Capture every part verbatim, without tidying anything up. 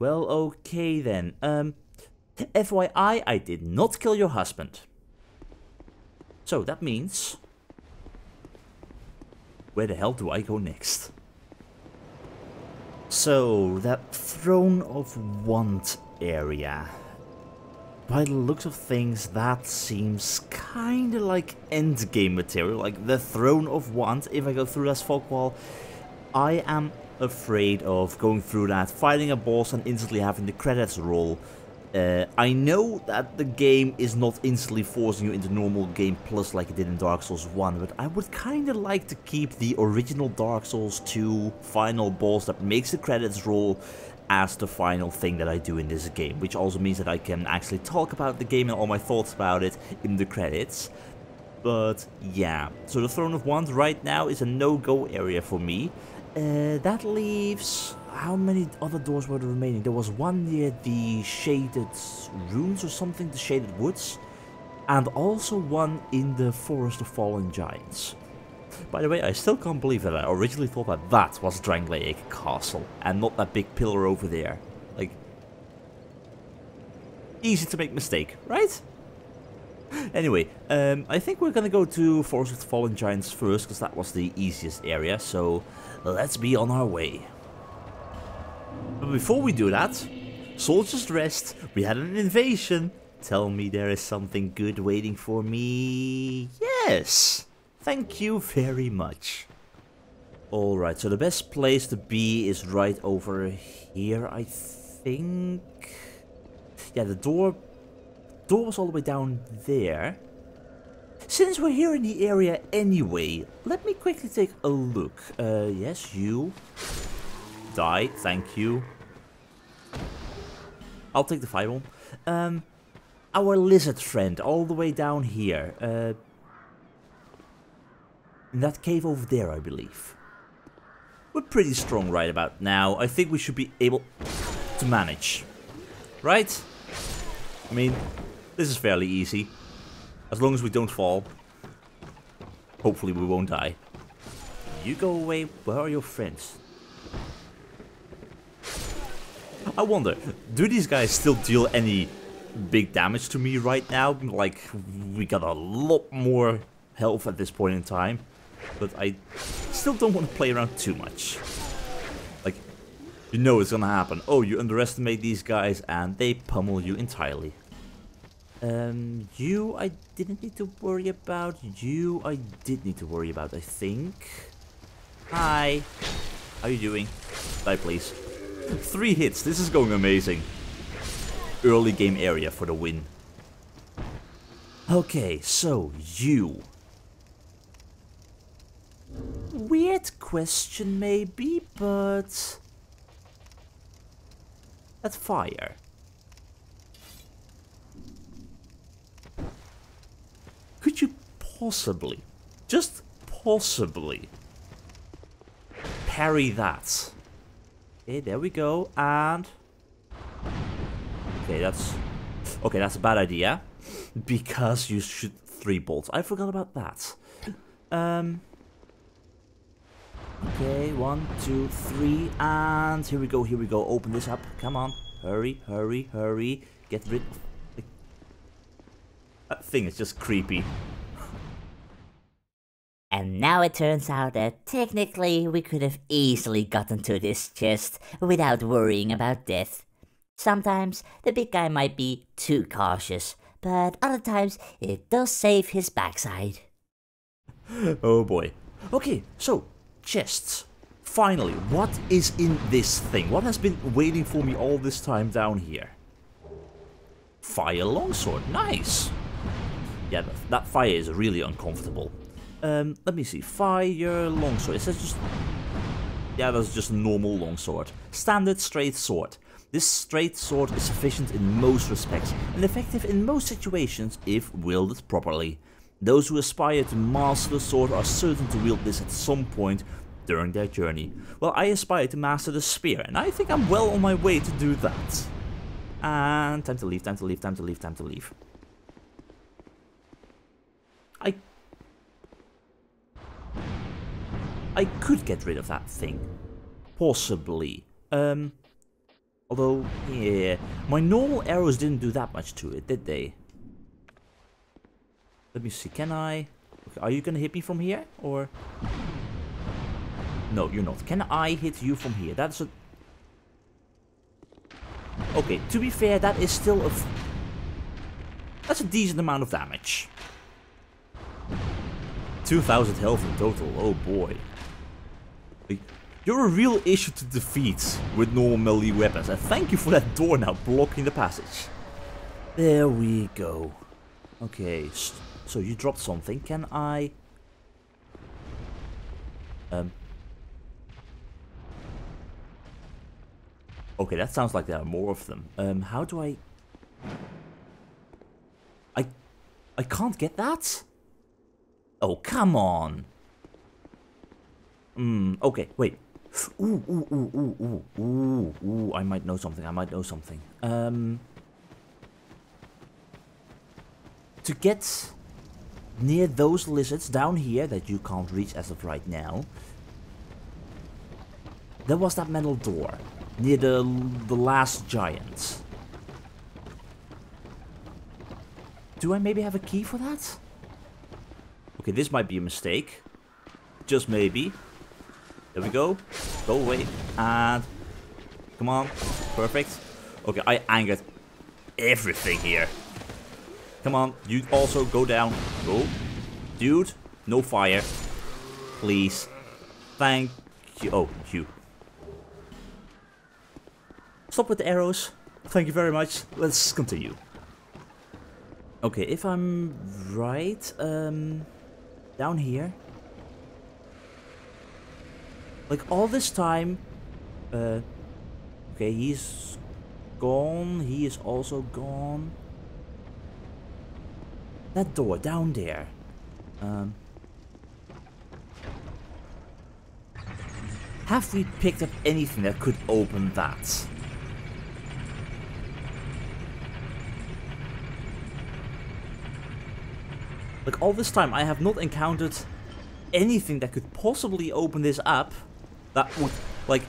Well, okay then. Um, F Y I, I did not kill your husband. So that means... where the hell do I go next? So, that Throne of Wands area. By the looks of things, that seems kind of like endgame material, like the Throne of Wands. If I go through that fog wall, I am afraid of going through that, fighting a boss and instantly having the credits roll. Uh, I know that the game is not instantly forcing you into normal game plus like it did in Dark Souls one, but I would kind of like to keep the original Dark Souls two final boss that makes the credits roll as the final thing that I do in this game, which also means that I can actually talk about the game and all my thoughts about it in the credits. But yeah, so the Throne of Wands right now is a no-go area for me. Uh, that leaves... how many other doors were there remaining? There was one near the Shaded Ruins or something, the Shaded Woods, and also one in the Forest of Fallen Giants. By the way, I still can't believe that I originally thought that that was Drangleic Castle, and not that big pillar over there. Like... easy to make mistake, right? Anyway, um, I think we're gonna go to Forest of the Fallen Giants first, because that was the easiest area, so let's be on our way. But before we do that, soldiers rest, we had an invasion. Tell me there is something good waiting for me... yes! Thank you very much. Alright, so the best place to be is right over here, I think. Yeah, the door, door was all the way down there. Since we're here in the area anyway, let me quickly take a look. Uh, yes, you. Die, thank you. I'll take the fireball. Um, our lizard friend, all the way down here. Uh... In that cave over there, I believe. We're pretty strong right about now. I think we should be able to manage. Right? I mean, this is fairly easy. As long as we don't fall. Hopefully we won't die. You go away. Where are your friends? I wonder, do these guys still deal any big damage to me right now? Like, we got a lot more health at this point in time. But I still don't want to play around too much. Like, you know it's gonna happen. Oh, you underestimate these guys and they pummel you entirely. Um, you I didn't need to worry about. You I did need to worry about, I think. Hi. How you doing? Die, please. Three hits. This is going amazing. Early game area for the win. Okay, so you... weird question maybe, but... that fire. Could you possibly, just possibly, parry that? Okay, there we go, and... okay, that's... okay, that's a bad idea. Because you shoot three bolts. I forgot about that. Um... Okay, one, two, three, and here we go, here we go. Open this up. Come on. Hurry, hurry, hurry. Get rid of... the... that thing is just creepy. And now it turns out that technically we could have easily gotten to this chest without worrying about death. Sometimes the big guy might be too cautious, but other times it does save his backside. Oh boy. Okay, so... chests. Finally, what is in this thing? What has been waiting for me all this time down here? Fire longsword, nice! Yeah, that, that fire is really uncomfortable. Um, let me see, fire longsword, is that just... yeah, that's just a normal longsword. Standard straight sword. This straight sword is sufficient in most respects, and effective in most situations if wielded properly. Those who aspire to master the sword are certain to wield this at some point during their journey. Well, I aspire to master the spear, and I think I'm well on my way to do that. And time to leave, time to leave, time to leave, time to leave. I... I could get rid of that thing. Possibly. Um... Although, yeah, my normal arrows didn't do that much to it, did they? Let me see, can I... Okay, are you gonna hit me from here, or...? No, you're not. Can I hit you from here? That's a... Okay, to be fair, that is still a... F That's a decent amount of damage. two thousand health in total, oh boy. Like, you're a real issue to defeat with normal melee weapons, and thank you for that door now blocking the passage. There we go. Okay, so you dropped something, can I... Um... Okay, that sounds like there are more of them. Um, how do I... I... I can't get that? Oh, come on! Hmm, okay, wait. Ooh, ooh, ooh, ooh, ooh, ooh, ooh, I might know something, I might know something. Um... To get near those lizards down here that you can't reach as of right now... There was that metal door. Near the, the last giant. Do I maybe have a key for that? Okay, this might be a mistake. Just maybe. There we go. Go away. And... Come on. Perfect. Okay, I angered everything here. Come on. You also go down. Go. Dude. No fire. Please. Thank you. Oh, you. Stop with the arrows. Thank you very much. Let's continue. Okay, if I'm right, um, down here. Like all this time, uh, okay, he's gone. He is also gone. That door down there. Um, have we picked up anything that could open that? Like, all this time I have not encountered anything that could possibly open this up that would, like,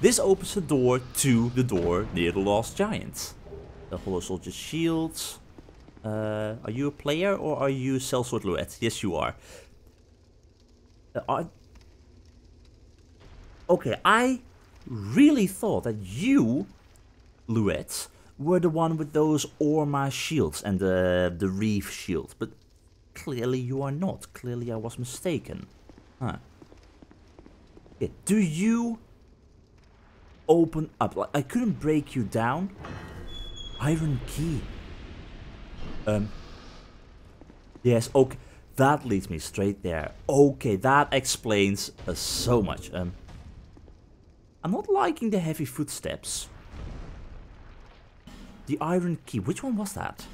this opens the door to the door near the last giant. The Hollow Soldier's shields. Uh, are you a player or are you Sellsword Luet? Yes, you are. Uh, I... Okay, I really thought that you, Luet, were the one with those Orma shields and the, the Reef shield, but... Clearly you are not. Clearly I was mistaken. Huh. Yeah, do you open up? Like, I couldn't break you down. Iron Key. Um. Yes, okay. That leads me straight there. Okay, that explains uh, so much. Um. I'm not liking the heavy footsteps. The Iron Key. Which one was that?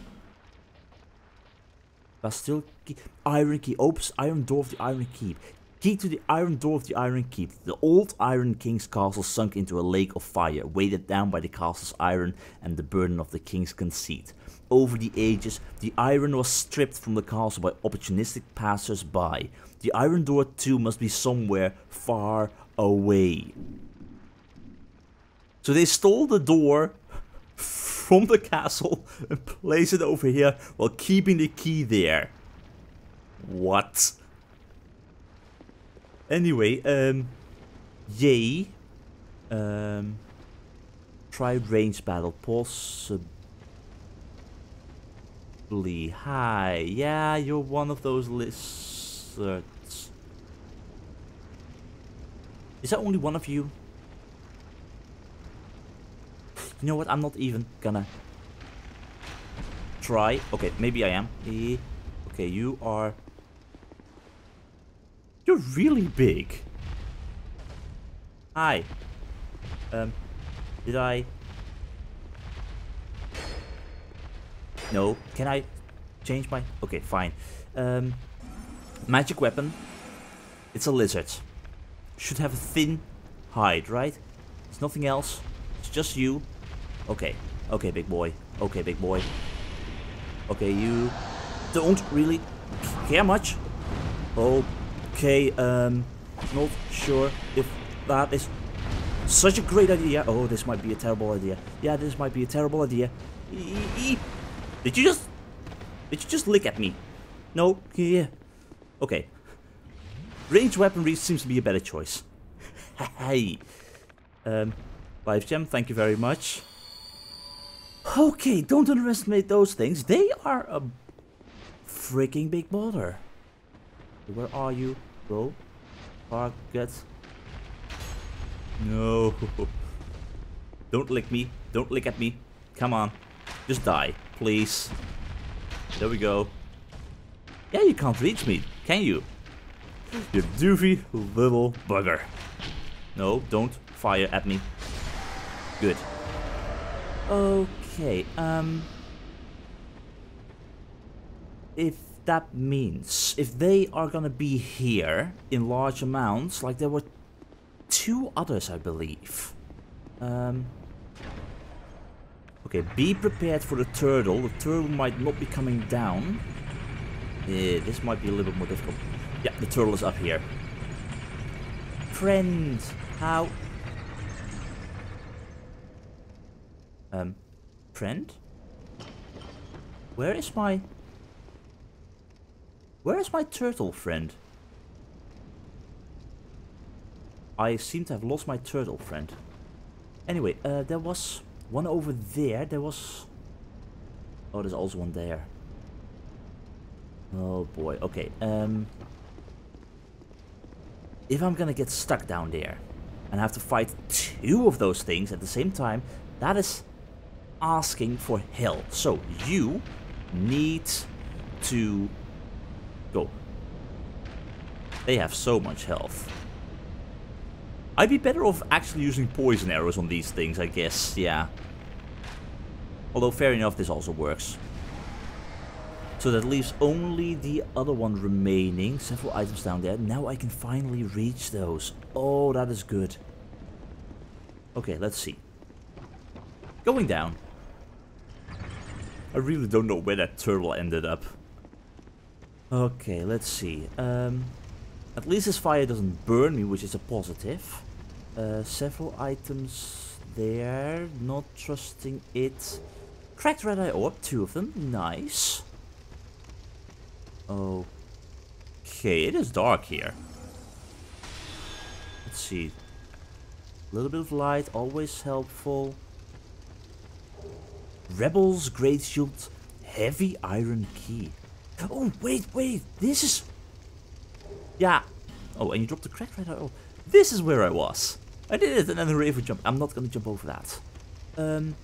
Bastille key, Iron Key, opens Iron Door of the Iron Keep. Key to the Iron Door of the Iron Keep. The old Iron King's castle sunk into a lake of fire, weighted down by the castle's iron and the burden of the king's conceit. Over the ages, the iron was stripped from the castle by opportunistic passers-by. The Iron Door, too, must be somewhere far away. So they stole the door from the castle and place it over here while keeping the key there. What? Anyway, um, yay. Um, try range battle, possibly. Hi, yeah, you're one of those lizards. Is there only one of you? You know what, I'm not even gonna try. Okay, maybe I am. Okay, you are... You're really big. Hi. Um, did I... No, can I change my... Okay, fine. Um, magic weapon. It's a lizard. Should have a thin hide, right? It's nothing else. It's just you. Okay, okay, big boy. Okay, big boy. Okay, you don't really care much. Okay, um, not sure if that is Such a great idea. Oh, this might be a terrible idea. Yeah, this might be a terrible idea. E-e-e. Did you just... Did you just lick at me? No? Yeah. Okay. Ranged weaponry seems to be a better choice. Hey. Um, life gem, thank you very much. Okay, don't underestimate those things. They are a freaking big bother. Where are you, bro? Target. No. Don't lick me. Don't lick at me. Come on. Just die, please. There we go. Yeah, you can't reach me, can you? You doofy little bugger. No, don't fire at me. Good. Okay, um... if that means, if they are gonna be here in large amounts, like there were two others, I believe. Um... Okay, be prepared for the turtle. The turtle might not be coming down. Yeah, this might be a little bit more difficult. Yeah, the turtle is up here. Friend, how... Um, friend? Where is my... Where is my turtle friend? I seem to have lost my turtle friend. Anyway, uh, there was one over there. There was... Oh, there's also one there. Oh boy, okay, um... if I'm gonna get stuck down there and have to fight two of those things at the same time, that is asking for hell. So you need to go. They have so much health. I'd be better off actually using poison arrows on these things, I guess, yeah. Although, fair enough, this also works. So that leaves only the other one remaining. Several items down there. Now I can finally reach those. Oh, that is good. Okay, let's see. Going down. I really don't know where that turtle ended up. Okay, let's see. Um, at least this fire doesn't burn me, which is a positive. Uh, several items there. Not trusting it. Cracked red eye orb, two of them. Nice. Okay, it is dark here. Let's see. A little bit of light, always helpful. Rebel's great shield, heavy iron key. Oh, wait, wait, this is... Yeah. Oh, and you dropped the crack right out. Oh, this is where I was. I did it, and then the raven jump. I'm not going to jump over that. Um.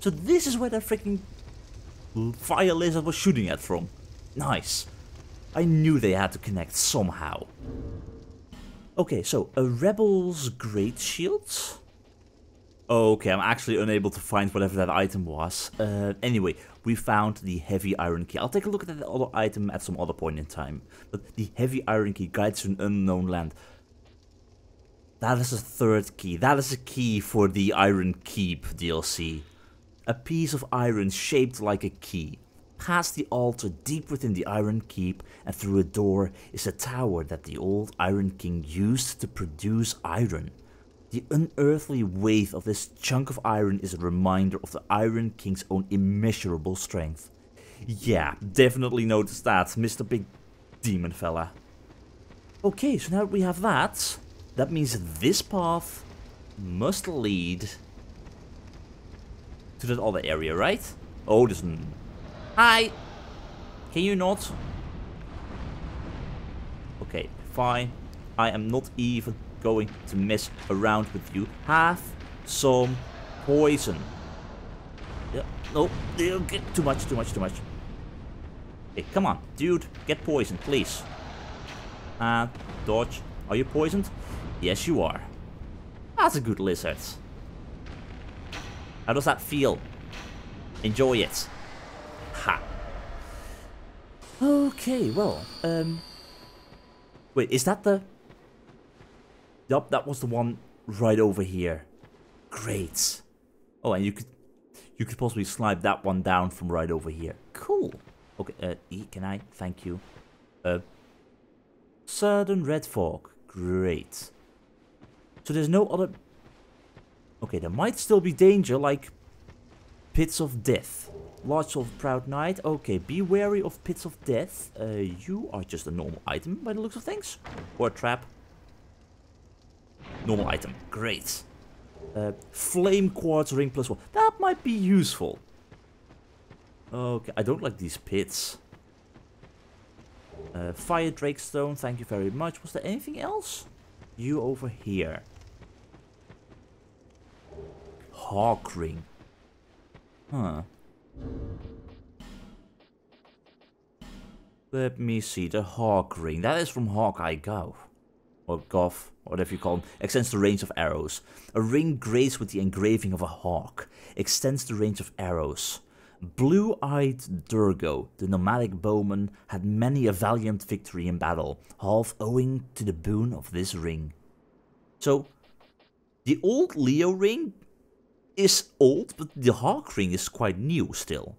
So this is where that freaking fire laser was shooting at from. Nice. I knew they had to connect somehow. Okay, so a Rebel's great shield. Okay, I'm actually unable to find whatever that item was. Uh, anyway, we found the heavy iron key. I'll take a look at that other item at some other point in time. But the heavy iron key guides to an unknown land. That is a third key. That is a key for the Iron Keep D L C. A piece of iron shaped like a key. Past the altar, deep within the Iron Keep, and through a door is a tower that the old Iron King used to produce iron. The unearthly weight of this chunk of iron is a reminder of the Iron King's own immeasurable strength. Yeah, definitely noticed that, Mister Big Demon fella. Okay, so now that we have that, that means this path must lead to that other area, right? Oh, there's... Hi! Can you not? Okay, fine. I am not even going to mess around with you. Have some poison. Yeah, no, okay, too much, too much, too much. Hey, okay, come on, dude, get poisoned, please. And uh, dodge. Are you poisoned? Yes, you are. That's a good lizard. How does that feel? Enjoy it. Ha. Okay, well, um... wait, is that the... Yup, that was the one right over here. Great. Oh, and you could... You could possibly slide that one down from right over here. Cool. Okay, uh, E, can I? Thank you. Uh... Sudden red fog. Great. So there's no other... Okay, there might still be danger, like pits of death. Lodge of Proud Knight. Okay, be wary of pits of death. Uh, you are just a normal item by the looks of things. Or a trap. Normal item. Great. Uh, flame quartz ring plus one. That might be useful. Okay, I don't like these pits. Uh, fire Drake stone. Thank you very much. Was there anything else? You over here. Hawk ring. Huh. Let me see, the Hawk ring. That is from Hawkeye Gough. Or Gough, whatever you call him. Extends the range of arrows. A ring graced with the engraving of a hawk. Extends the range of arrows. Blue-eyed Durgo, the nomadic bowman, had many a valiant victory in battle, half owing to the boon of this ring. So, the old Leo ring is old, but the Hawk ring is quite new still.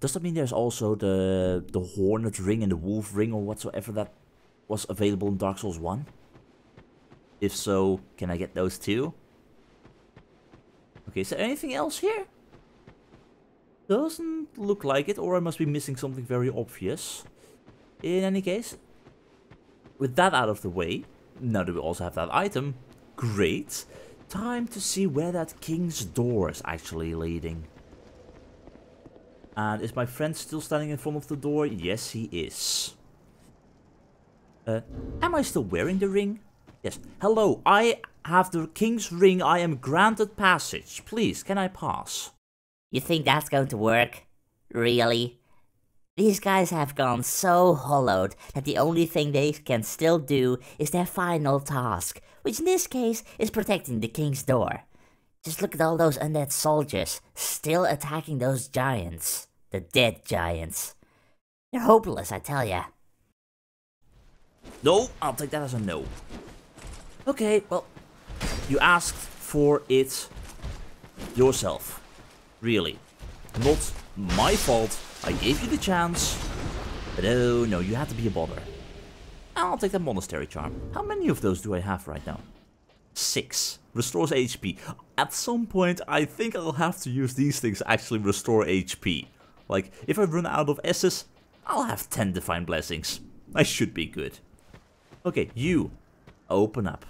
Does that mean there's also the the hornet ring and the wolf ring or whatsoever that was available in Dark Souls one? If so, can I get those too? Okay, is there anything else here? Doesn't look like it, or I must be missing something very obvious. In any case, with that out of the way, now that we also have that item, great. Time to see where that king's door is actually leading. And is my friend still standing in front of the door? Yes, he is. Uh, am I still wearing the ring? Yes. Hello, I have the king's ring. I am granted passage. Please, can I pass? You think that's going to work? Really? These guys have gone so hollowed that the only thing they can still do is their final task, which in this case is protecting the king's door. Just look at all those undead soldiers, still attacking those giants. The dead giants. They're hopeless, I tell ya. No, I'll take that as a no. Okay, well, you asked for it yourself. Really. Not my fault, I gave you the chance. But oh no, you had to be a bother. I'll take that monastery charm. How many of those do I have right now? Six. Restores H P. At some point, I think I'll have to use these things to actually restore H P. Like, if I run out of S's, I'll have ten divine blessings. I should be good. Okay, you. Open up.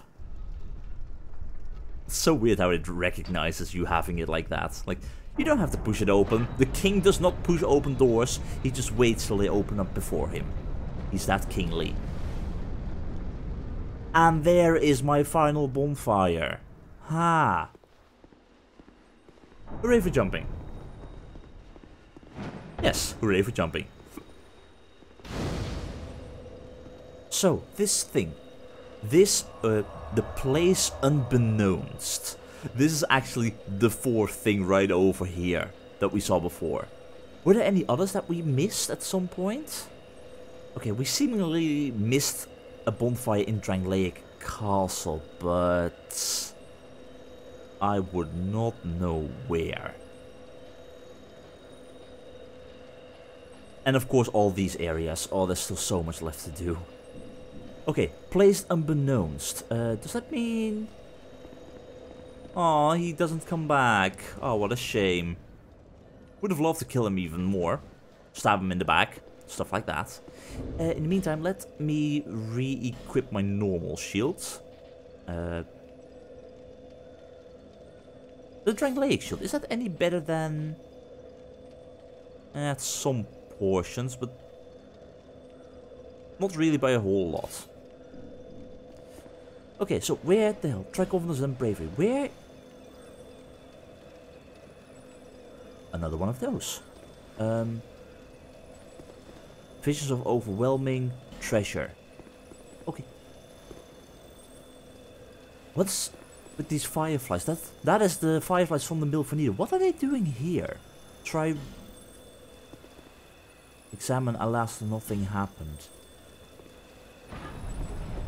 It's so weird how it recognizes you having it like that. Like, you don't have to push it open. The king does not push open doors. He just waits till they open up before him. He's that kingly. And there is my final bonfire. Ha! Hooray for jumping. Yes, hooray for jumping. So, this thing. This, uh, the place unbeknownst. This is actually the fourth thing right over here that we saw before. Were there any others that we missed at some point? Okay, we seemingly missed a bonfire in Drangleic Castle, but I would not know where. And of course all these areas. Oh, there's still so much left to do. Okay, placed unbeknownst. Uh, does that mean... Aw, he doesn't come back. Oh, what a shame. Would have loved to kill him even more. Stab him in the back. Stuff like that. Uh, in the meantime, let me re-equip my normal shield. Uh, the Drangleic shield, is that any better than... At some portions, but... Not really by a whole lot. Okay, so where the hell? Try confidence and bravery. Where... Another one of those. Um... Visions of overwhelming treasure. Okay. What's with these fireflies? That that is the fireflies from the mill vanilla. What are they doing here? Try examine. Alas, nothing happened.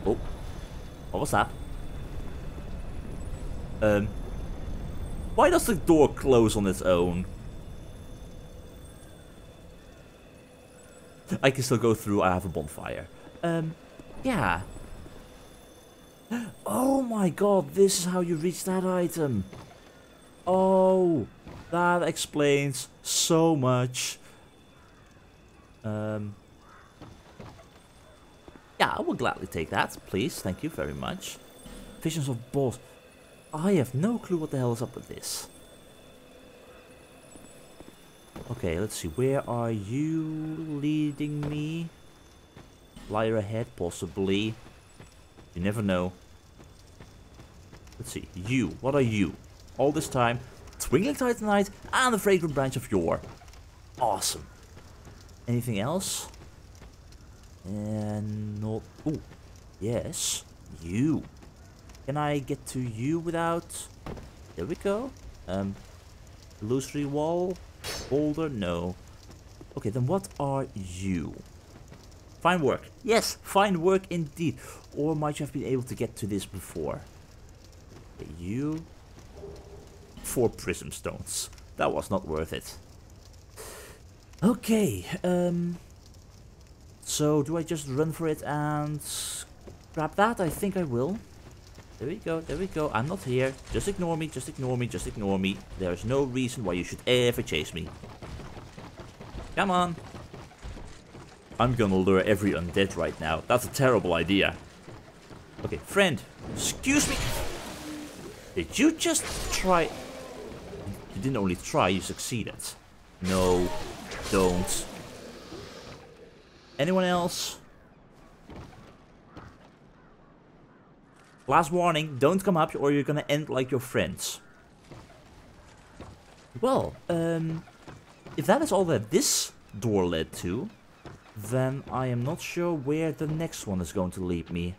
Oh, what was that? Um, why does the door close on its own? I can still go through, I have a bonfire. Um, yeah. Oh my god, this is how you reach that item. Oh, that explains so much. Um, yeah, I will gladly take that, please. Thank you very much. Visions of boss. I have no clue what the hell is up with this. Okay, let's see. Where are you leading me? Liar ahead, possibly. You never know. Let's see. You. What are you? All this time, twinkling titanite and the fragrant branch of yore. Awesome. Anything else? And not. Oh, yes. You. Can I get to you without? There we go. Um, illusory wall. Boulder? No. Okay, then what are you? Fine work. Yes, fine work indeed. Or might you have been able to get to this before? Okay, you. Four prism stones. That was not worth it. Okay. Um. So do I just run for it and grab that? I think I will. There we go, there we go. I'm not here. Just ignore me, just ignore me, just ignore me. There is no reason why you should ever chase me. Come on. I'm gonna lure every undead right now. That's a terrible idea. Okay, friend. Excuse me. Did you just try... You didn't only try, you succeeded. No, don't. Anyone else? Last warning, don't come up or you're gonna end like your friends. Well, um, if that is all that this door led to, then I am not sure where the next one is going to lead me.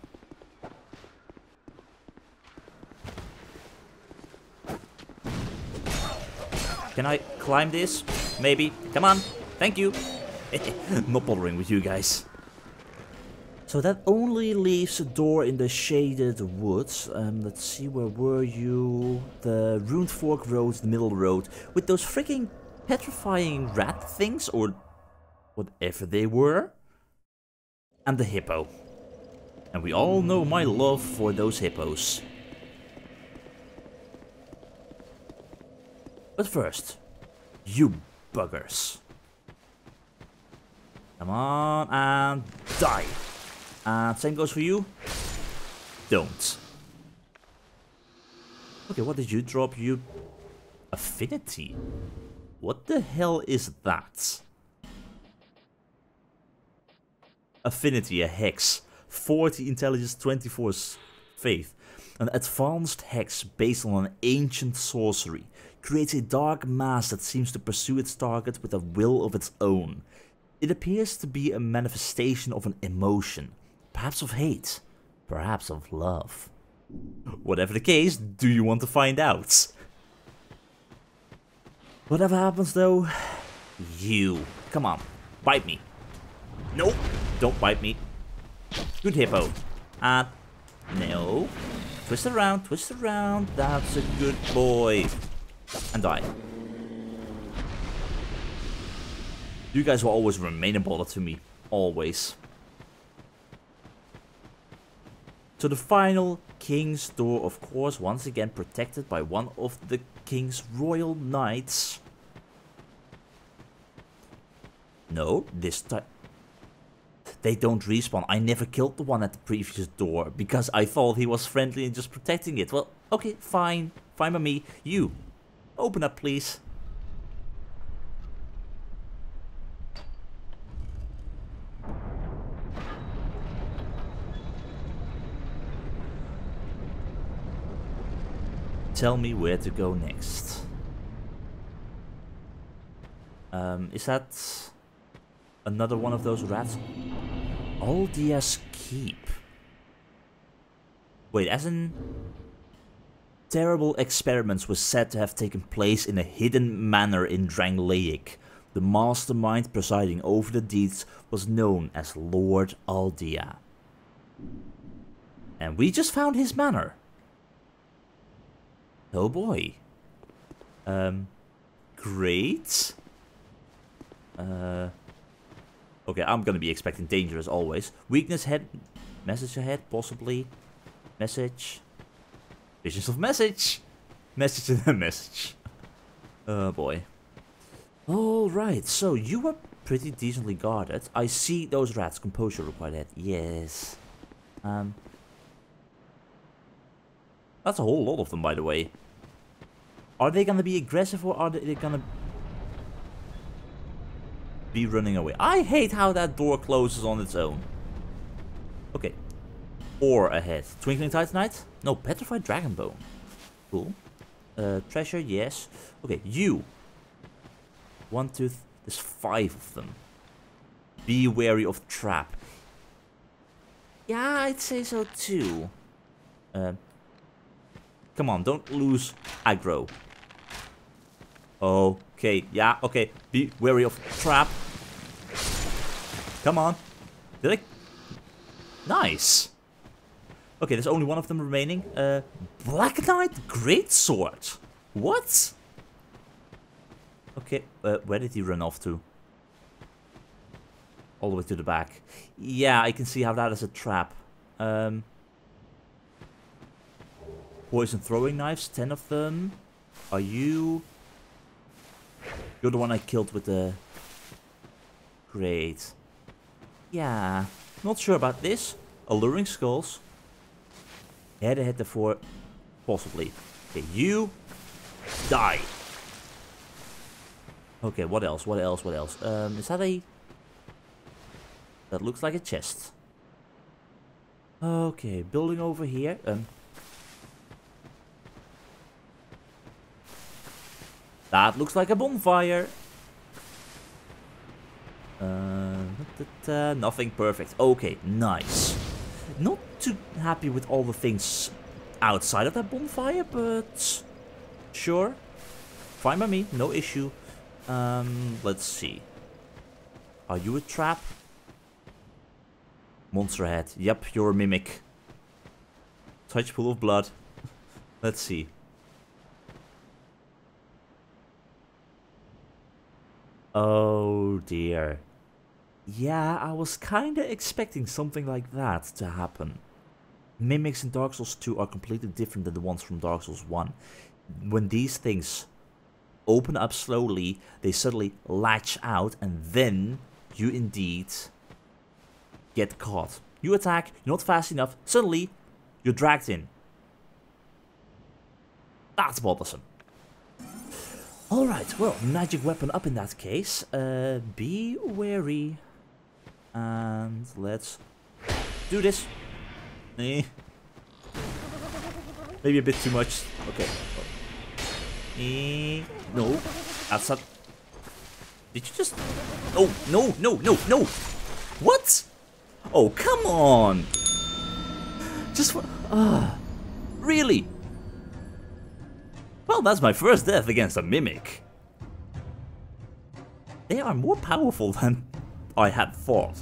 Can I climb this? Maybe. Come on. Thank you. Not bothering with you guys. So that only leaves a door in the Shaded Woods. Um, let's see, where were you? The Ruined Fork Road, the middle road. With those freaking petrifying rat things, or whatever they were. And the hippo. And we all know my love for those hippos. But first, you buggers. Come on and die. And uh, same goes for you. Don't. Okay, what did you drop? You... Affinity. What the hell is that? Affinity, a hex. forty intelligence, twenty-four faith. An advanced hex based on an ancient sorcery. Creates a dark mass that seems to pursue its target with a will of its own. It appears to be a manifestation of an emotion. Perhaps of hate, perhaps of love. Whatever the case, do you want to find out? Whatever happens though, you. Come on, bite me. Nope, don't bite me. Good hippo. Ah, uh, no. Twist around, twist around, that's a good boy. And die. You guys will always remain a bother to me, always. So the final King's door, of course, once again protected by one of the King's Royal Knights. No, this time... They don't respawn. I never killed the one at the previous door because I thought he was friendly and just protecting it. Well, okay, fine. Fine by me. You, open up, please. Tell me where to go next. Um, is that another one of those rats? Aldia's Keep. Wait, as in... Terrible experiments were said to have taken place in a hidden manner in Drangleic. The mastermind presiding over the deeds was known as Lord Aldia. And we just found his manor. Oh boy. Um, great. Uh, okay, I'm gonna be expecting danger as always. Weakness head, message ahead, possibly. Message. Visions of message. Message in the message. Oh boy. Alright, so you were pretty decently guarded. I see those rats. Composure required that. Yes. Um. That's a whole lot of them, by the way. Are they gonna be aggressive or are they gonna be running away? I hate how that door closes on its own. Okay. Or ahead. Twinkling Titanite? No, Petrified Dragonbone. Cool. Uh, treasure, yes. Okay, you. One, two, th there's five of them. Be wary of trap. Yeah, I'd say so too. Uh, come on, don't lose aggro. Okay, yeah, okay. Be wary of trap. Come on. Did I? Nice. Okay, there's only one of them remaining. Uh, Black Knight Greatsword. What? Okay, uh, where did he run off to? All the way to the back. Yeah, I can see how that is a trap. Um, poison throwing knives, ten of them. Are you? You're the one I killed with the... Great. Yeah, not sure about this. Alluring skulls. Head ahead before, possibly. Okay, you die. Okay, what else? What else? What else? Um, is that a? That looks like a chest. Okay, building over here. Um, that looks like a bonfire. Uh, uh, nothing perfect. Okay, nice. Not too happy with all the things outside of that bonfire, but sure, fine by me, no issue. Um, let's see. Are you a trap? Monster head. Yep, you're a mimic. Touch full of blood. Let's see. Oh dear. Yeah, I was kinda expecting something like that to happen. Mimics in Dark Souls two are completely different than the ones from Dark Souls one. When these things open up slowly, they suddenly latch out and then you indeed get caught. You attack, you're not fast enough, suddenly you're dragged in. That's bothersome. Alright, well, magic weapon up in that case. Uh, be wary. And let's do this. Eh. Maybe a bit too much. Okay. Eh. No. That's not. Did you just? Oh no no no no! What? Oh come on! Just what? Ah, really? Well, that's my first death against a mimic. They are more powerful than I had thought.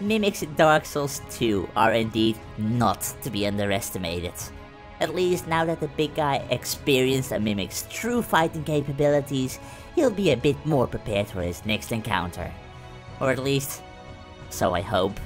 Mimics in Dark Souls two are indeed not to be underestimated. At least now that the big guy experienced a mimic's true fighting capabilities, he'll be a bit more prepared for his next encounter. Or at least, so I hope.